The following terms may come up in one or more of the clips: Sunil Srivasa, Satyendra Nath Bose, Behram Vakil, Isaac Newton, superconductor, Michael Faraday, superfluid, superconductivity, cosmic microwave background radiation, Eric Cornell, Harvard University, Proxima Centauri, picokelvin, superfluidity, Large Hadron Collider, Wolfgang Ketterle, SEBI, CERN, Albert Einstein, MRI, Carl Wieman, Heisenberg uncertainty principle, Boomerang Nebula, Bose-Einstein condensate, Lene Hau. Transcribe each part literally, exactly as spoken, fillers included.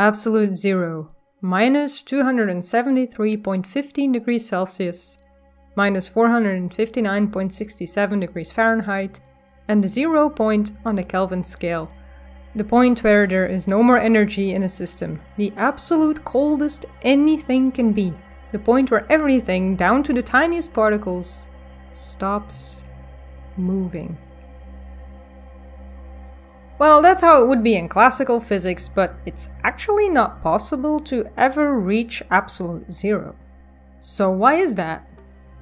Absolute zero, minus two hundred seventy-three point one five degrees Celsius, minus four hundred fifty-nine point six seven degrees Fahrenheit, and the zero point on the Kelvin scale, the point where there is no more energy in a system, the absolute coldest anything can be, the point where everything, down to the tiniest particles, stops moving. Well, that's how it would be in classical physics, but it's actually not possible to ever reach absolute zero. So why is that?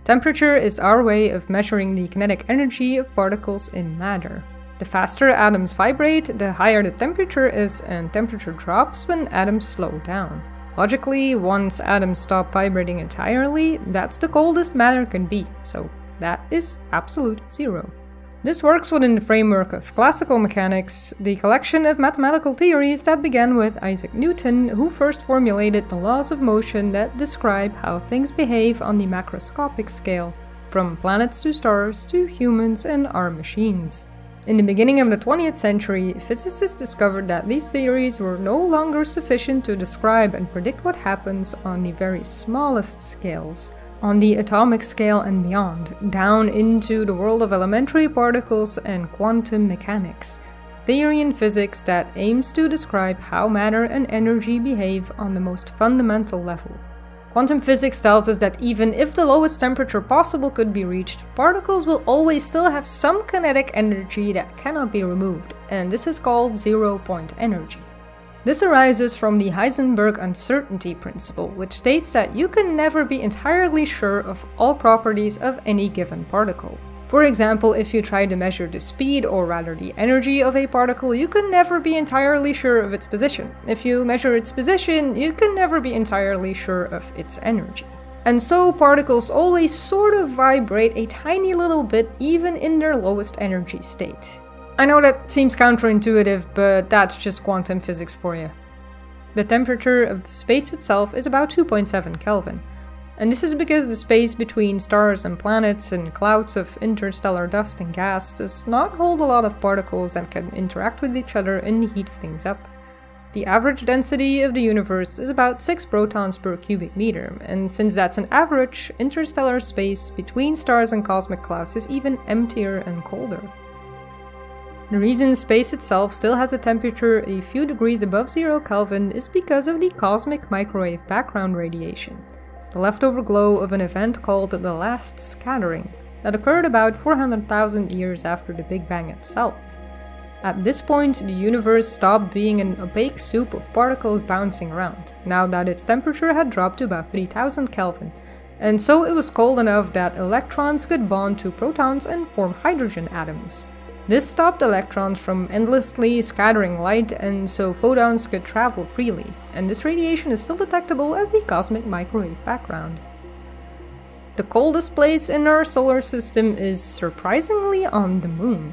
Temperature is our way of measuring the kinetic energy of particles in matter. The faster atoms vibrate, the higher the temperature is, and temperature drops when atoms slow down. Logically, once atoms stop vibrating entirely, that's the coldest matter can be, so that is absolute zero. This works within the framework of classical mechanics, the collection of mathematical theories that began with Isaac Newton, who first formulated the laws of motion that describe how things behave on the macroscopic scale, from planets to stars to humans and our machines. In the beginning of the twentieth century, physicists discovered that these theories were no longer sufficient to describe and predict what happens on the very smallest scales, on the atomic scale and beyond, down into the world of elementary particles and quantum mechanics, theory in physics that aims to describe how matter and energy behave on the most fundamental level. Quantum physics tells us that even if the lowest temperature possible could be reached, particles will always still have some kinetic energy that cannot be removed, and this is called zero-point energy. This arises from the Heisenberg uncertainty principle, which states that you can never be entirely sure of all properties of any given particle. For example, if you try to measure the speed, or rather the energy, of a particle, you can never be entirely sure of its position. If you measure its position, you can never be entirely sure of its energy. And so particles always sort of vibrate a tiny little bit even in their lowest energy state. I know that seems counterintuitive, but that's just quantum physics for you. The temperature of space itself is about two point seven Kelvin. And this is because the space between stars and planets and clouds of interstellar dust and gas does not hold a lot of particles that can interact with each other and heat things up. The average density of the universe is about six protons per cubic meter, and since that's an average, interstellar space between stars and cosmic clouds is even emptier and colder. The reason space itself still has a temperature a few degrees above zero Kelvin is because of the cosmic microwave background radiation, the leftover glow of an event called the last scattering, that occurred about four hundred thousand years after the Big Bang itself. At this point, the universe stopped being an opaque soup of particles bouncing around, now that its temperature had dropped to about three thousand Kelvin, and so it was cold enough that electrons could bond to protons and form hydrogen atoms. This stopped electrons from endlessly scattering light, and so photons could travel freely, and this radiation is still detectable as the cosmic microwave background. The coldest place in our solar system is, surprisingly, on the moon.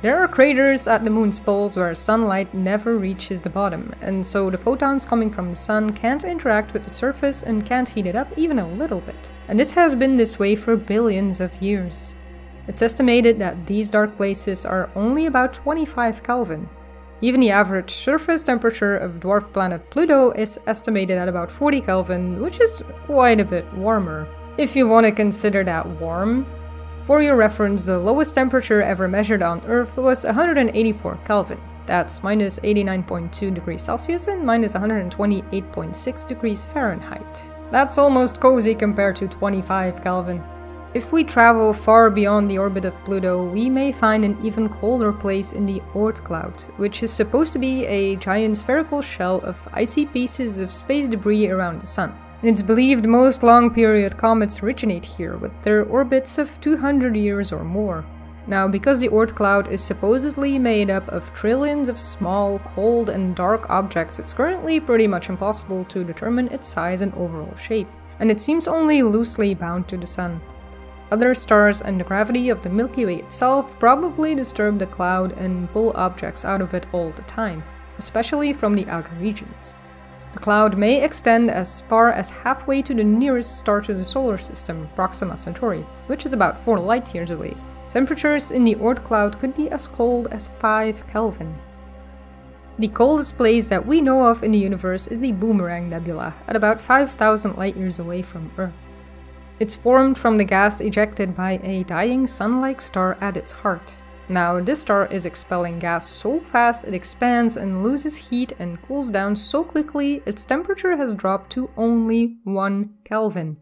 There are craters at the moon's poles where sunlight never reaches the bottom, and so the photons coming from the sun can't interact with the surface and can't heat it up even a little bit. And this has been this way for billions of years. It's estimated that these dark places are only about twenty-five Kelvin. Even the average surface temperature of dwarf planet Pluto is estimated at about forty Kelvin, which is quite a bit warmer, if you want to consider that warm. For your reference, the lowest temperature ever measured on Earth was one hundred eighty-four Kelvin. That's minus eighty-nine point two degrees Celsius and minus one hundred twenty-eight point six degrees Fahrenheit. That's almost cozy compared to twenty-five Kelvin. If we travel far beyond the orbit of Pluto, we may find an even colder place in the Oort Cloud, which is supposed to be a giant spherical shell of icy pieces of space debris around the Sun. And it's believed most long-period comets originate here, with their orbits of two hundred years or more. Now, because the Oort Cloud is supposedly made up of trillions of small, cold and dark objects, it's currently pretty much impossible to determine its size and overall shape, and it seems only loosely bound to the Sun. Other stars and the gravity of the Milky Way itself probably disturb the cloud and pull objects out of it all the time, especially from the outer regions. The cloud may extend as far as halfway to the nearest star to the solar system, Proxima Centauri, which is about four light years away. Temperatures in the Oort Cloud could be as cold as five Kelvin. The coldest place that we know of in the universe is the Boomerang Nebula, at about five thousand light-years away from Earth. It's formed from the gas ejected by a dying sun-like star at its heart. Now, this star is expelling gas so fast it expands and loses heat and cools down so quickly its temperature has dropped to only one Kelvin.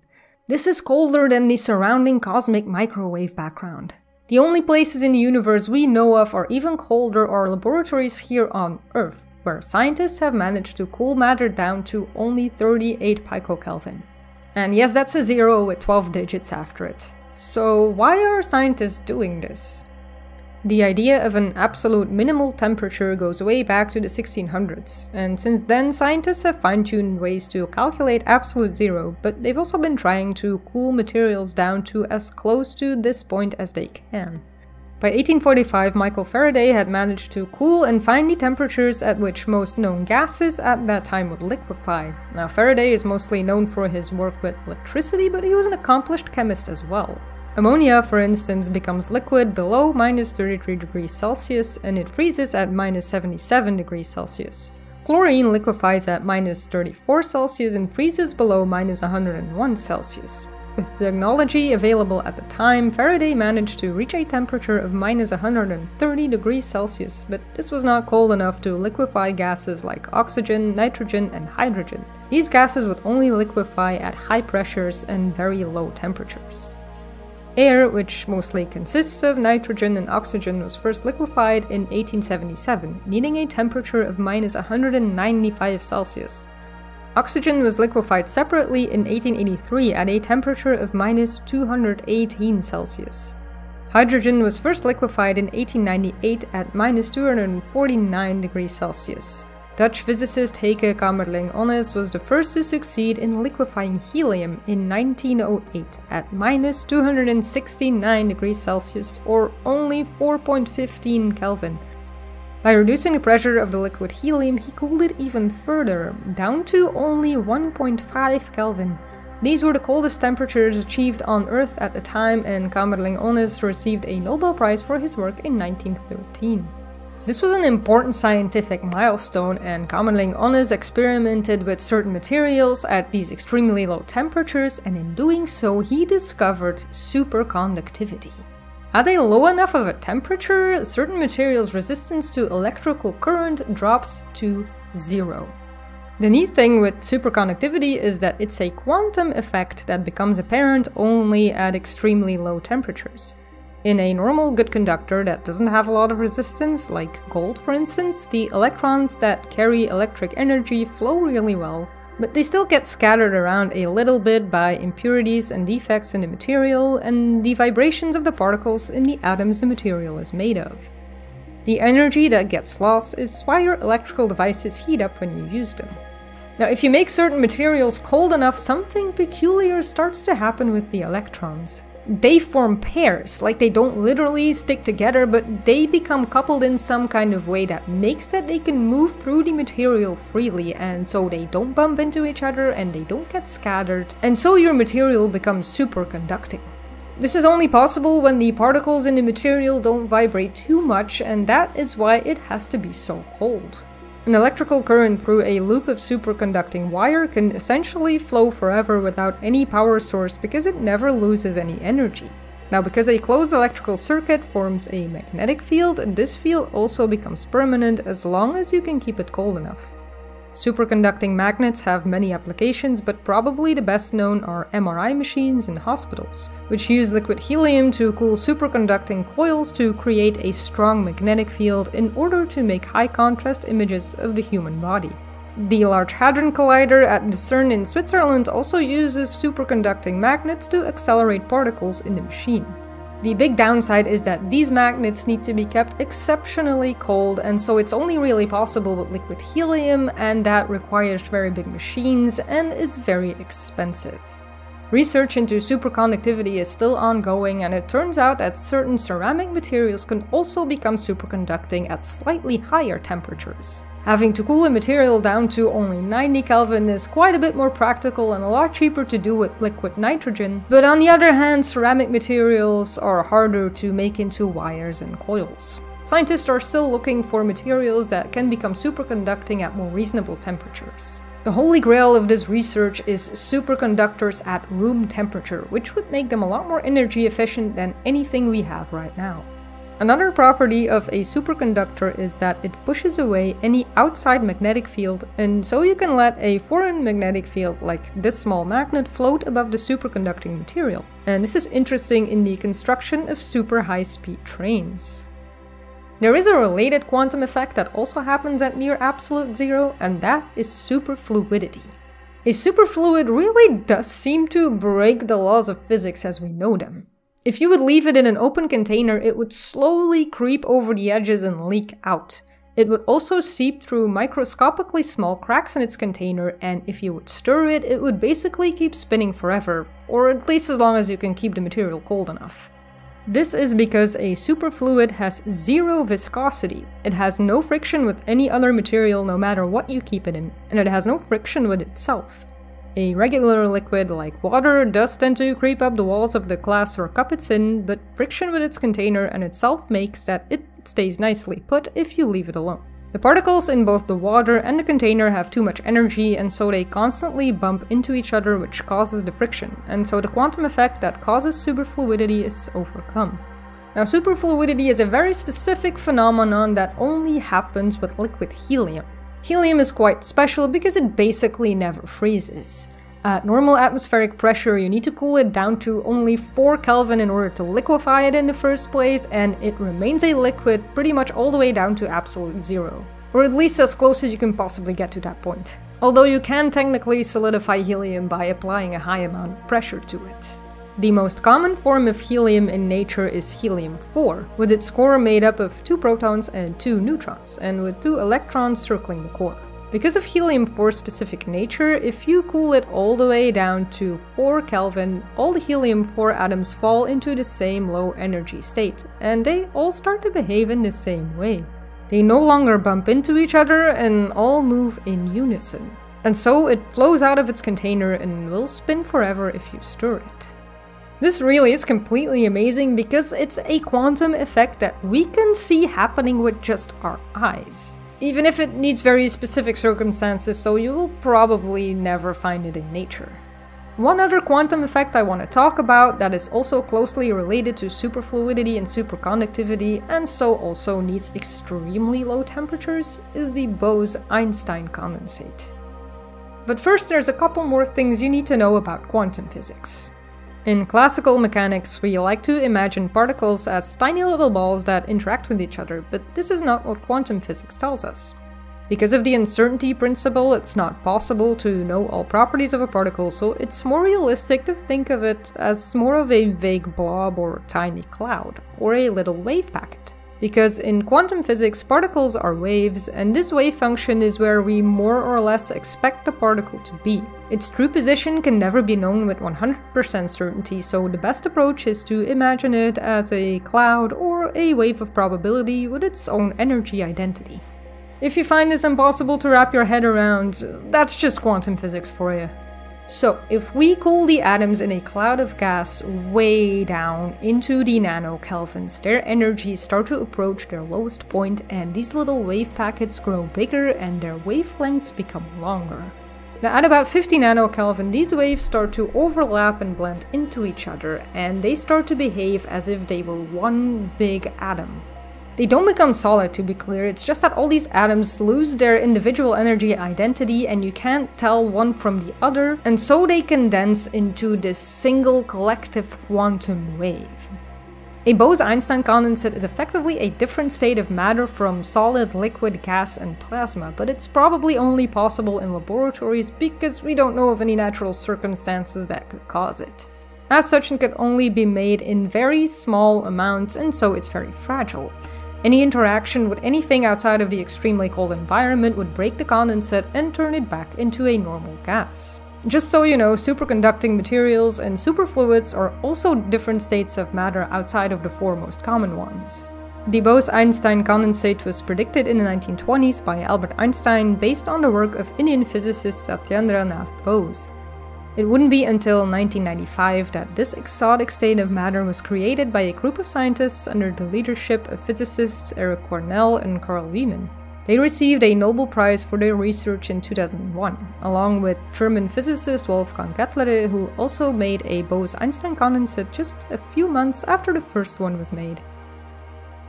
This is colder than the surrounding cosmic microwave background. The only places in the universe we know of are even colder are laboratories here on Earth, where scientists have managed to cool matter down to only thirty-eight picokelvin. And yes, that's a zero with twelve digits after it. So why are scientists doing this? The idea of an absolute minimal temperature goes way back to the sixteen hundreds, and since then scientists have fine-tuned ways to calculate absolute zero, but they've also been trying to cool materials down to as close to this point as they can. By eighteen forty-five, Michael Faraday had managed to cool and find the temperatures at which most known gases at that time would liquefy. Now, Faraday is mostly known for his work with electricity, but he was an accomplished chemist as well. Ammonia, for instance, becomes liquid below minus thirty-three degrees Celsius and it freezes at minus seventy-seven degrees Celsius. Chlorine liquefies at minus thirty-four Celsius and freezes below minus one hundred one Celsius. With technology available at the time, Faraday managed to reach a temperature of minus one hundred thirty degrees Celsius, but this was not cold enough to liquefy gases like oxygen, nitrogen, and hydrogen. These gases would only liquefy at high pressures and very low temperatures. Air, which mostly consists of nitrogen and oxygen, was first liquefied in eighteen seventy-seven, needing a temperature of minus one hundred ninety-five Celsius. Oxygen was liquefied separately in eighteen eighty-three at a temperature of minus two hundred eighteen Celsius. Hydrogen was first liquefied in eighteen ninety-eight at minus two hundred forty-nine degrees Celsius. Dutch physicist Heike Kamerlingh Onnes was the first to succeed in liquefying helium in nineteen oh eight at minus two hundred sixty-nine degrees Celsius, or only four point one five Kelvin. By reducing the pressure of the liquid helium, he cooled it even further, down to only one point five Kelvin. These were the coldest temperatures achieved on Earth at the time, and Kamerlingh Onnes received a Nobel Prize for his work in nineteen thirteen. This was an important scientific milestone, and Kamerlingh Onnes experimented with certain materials at these extremely low temperatures, and in doing so he discovered superconductivity. At a low enough of a temperature, certain materials' resistance to electrical current drops to zero. The neat thing with superconductivity is that it's a quantum effect that becomes apparent only at extremely low temperatures. In a normal good conductor that doesn't have a lot of resistance, like gold for instance, the electrons that carry electric energy flow really well, but they still get scattered around a little bit by impurities and defects in the material and the vibrations of the particles in the atoms the material is made of. The energy that gets lost is why your electrical devices heat up when you use them. Now, if you make certain materials cold enough, something peculiar starts to happen with the electrons. They form pairs, like they don't literally stick together, but they become coupled in some kind of way that makes that they can move through the material freely, and so they don't bump into each other and they don't get scattered, and so your material becomes superconducting. This is only possible when the particles in the material don't vibrate too much, and that is why it has to be so cold. An electrical current through a loop of superconducting wire can essentially flow forever without any power source because it never loses any energy. Now, because a closed electrical circuit forms a magnetic field, this field also becomes permanent as long as you can keep it cold enough. Superconducting magnets have many applications, but probably the best known are M R I machines in hospitals, which use liquid helium to cool superconducting coils to create a strong magnetic field in order to make high contrast images of the human body. The Large Hadron Collider at the CERN in Switzerland also uses superconducting magnets to accelerate particles in the machine. The big downside is that these magnets need to be kept exceptionally cold, and so it's only really possible with liquid helium, and that requires very big machines and is very expensive. Research into superconductivity is still ongoing, and it turns out that certain ceramic materials can also become superconducting at slightly higher temperatures. Having to cool a material down to only ninety Kelvin is quite a bit more practical and a lot cheaper to do with liquid nitrogen, but on the other hand, ceramic materials are harder to make into wires and coils. Scientists are still looking for materials that can become superconducting at more reasonable temperatures. The holy grail of this research is superconductors at room temperature, which would make them a lot more energy efficient than anything we have right now. Another property of a superconductor is that it pushes away any outside magnetic field, and so you can let a foreign magnetic field like this small magnet float above the superconducting material. And this is interesting in the construction of super high-speed trains. There is a related quantum effect that also happens at near absolute zero, and that is superfluidity. A superfluid really does seem to break the laws of physics as we know them. If you would leave it in an open container, it would slowly creep over the edges and leak out. It would also seep through microscopically small cracks in its container, and if you would stir it, it would basically keep spinning forever, or at least as long as you can keep the material cold enough. This is because a superfluid has zero viscosity. It has no friction with any other material no matter what you keep it in, and it has no friction with itself. A regular liquid like water does tend to creep up the walls of the glass or cup it's in, but friction with its container and itself makes that it stays nicely put if you leave it alone. The particles in both the water and the container have too much energy, and so they constantly bump into each other, which causes the friction, and so the quantum effect that causes superfluidity is overcome. Now, superfluidity is a very specific phenomenon that only happens with liquid helium. Helium is quite special because it basically never freezes. At normal atmospheric pressure, you need to cool it down to only four Kelvin in order to liquefy it in the first place, and it remains a liquid pretty much all the way down to absolute zero. Or at least as close as you can possibly get to that point. Although you can technically solidify helium by applying a high amount of pressure to it. The most common form of helium in nature is helium four, with its core made up of two protons and two neutrons, and with two electrons circling the core. Because of helium four's specific nature, if you cool it all the way down to four Kelvin, all the helium four atoms fall into the same low energy state, and they all start to behave in the same way. They no longer bump into each other and all move in unison. And so it flows out of its container and will spin forever if you stir it. This really is completely amazing because it's a quantum effect that we can see happening with just our eyes. Even if it needs very specific circumstances, so you will probably never find it in nature. One other quantum effect I want to talk about that is also closely related to superfluidity and superconductivity, and so also needs extremely low temperatures, is the Bose-Einstein condensate. But first, there's a couple more things you need to know about quantum physics. In classical mechanics, we like to imagine particles as tiny little balls that interact with each other, but this is not what quantum physics tells us. Because of the uncertainty principle, it's not possible to know all properties of a particle, so it's more realistic to think of it as more of a vague blob or a tiny cloud, or a little wave packet. Because in quantum physics, particles are waves, and this wave function is where we more or less expect the particle to be. Its true position can never be known with one hundred percent certainty, so the best approach is to imagine it as a cloud or a wave of probability with its own energy identity. If you find this impossible to wrap your head around, that's just quantum physics for you. So, if we cool the atoms in a cloud of gas way down into the nanokelvins, their energies start to approach their lowest point, and these little wave packets grow bigger and their wavelengths become longer. Now, at about fifty nanokelvin, these waves start to overlap and blend into each other, and they start to behave as if they were one big atom. They don't become solid, to be clear, it's just that all these atoms lose their individual energy identity and you can't tell one from the other, and so they condense into this single collective quantum wave. A Bose-Einstein condensate is effectively a different state of matter from solid, liquid, gas, and plasma, but it's probably only possible in laboratories because we don't know of any natural circumstances that could cause it. As such, it can only be made in very small amounts, and so it's very fragile. Any interaction with anything outside of the extremely cold environment would break the condensate and turn it back into a normal gas. Just so you know, superconducting materials and superfluids are also different states of matter outside of the four most common ones. The Bose-Einstein condensate was predicted in the nineteen twenties by Albert Einstein based on the work of Indian physicist Satyendra Nath Bose. It wouldn't be until nineteen ninety-five that this exotic state of matter was created by a group of scientists under the leadership of physicists Eric Cornell and Carl Wieman. They received a Nobel Prize for their research in two thousand one, along with German physicist Wolfgang Ketterle, who also made a Bose-Einstein condensate just a few months after the first one was made.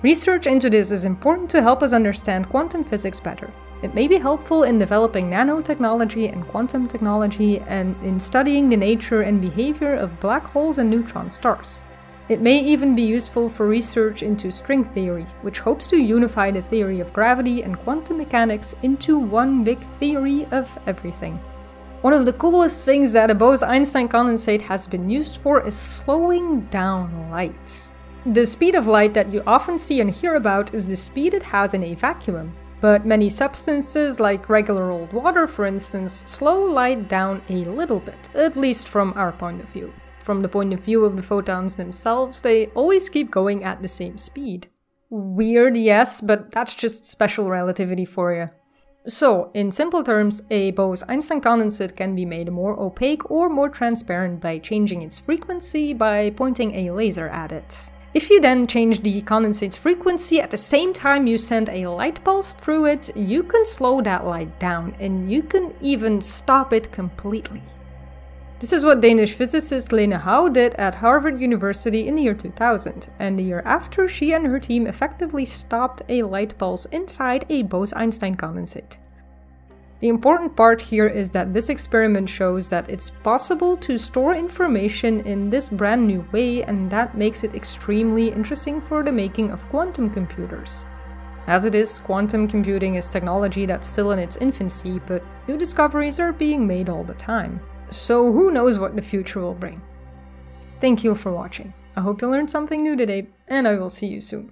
Research into this is important to help us understand quantum physics better. It may be helpful in developing nanotechnology and quantum technology and in studying the nature and behavior of black holes and neutron stars. It may even be useful for research into string theory, which hopes to unify the theory of gravity and quantum mechanics into one big theory of everything. One of the coolest things that a Bose-Einstein condensate has been used for is slowing down light. The speed of light that you often see and hear about is the speed it has in a vacuum, but many substances, like regular old water for instance, slow light down a little bit, at least from our point of view. From the point of view of the photons themselves, they always keep going at the same speed. Weird, yes, but that's just special relativity for you. So, in simple terms, a Bose-Einstein condensate can be made more opaque or more transparent by changing its frequency by pointing a laser at it. If you then change the condensate's frequency at the same time you send a light pulse through it, you can slow that light down, and you can even stop it completely. This is what Danish physicist Lene Hau did at Harvard University in the year two thousand, and the year after she and her team effectively stopped a light pulse inside a Bose-Einstein condensate. The important part here is that this experiment shows that it's possible to store information in this brand new way, and that makes it extremely interesting for the making of quantum computers. As it is, quantum computing is technology that's still in its infancy, but new discoveries are being made all the time. So who knows what the future will bring? Thank you for watching. I hope you learned something new today, and I will see you soon.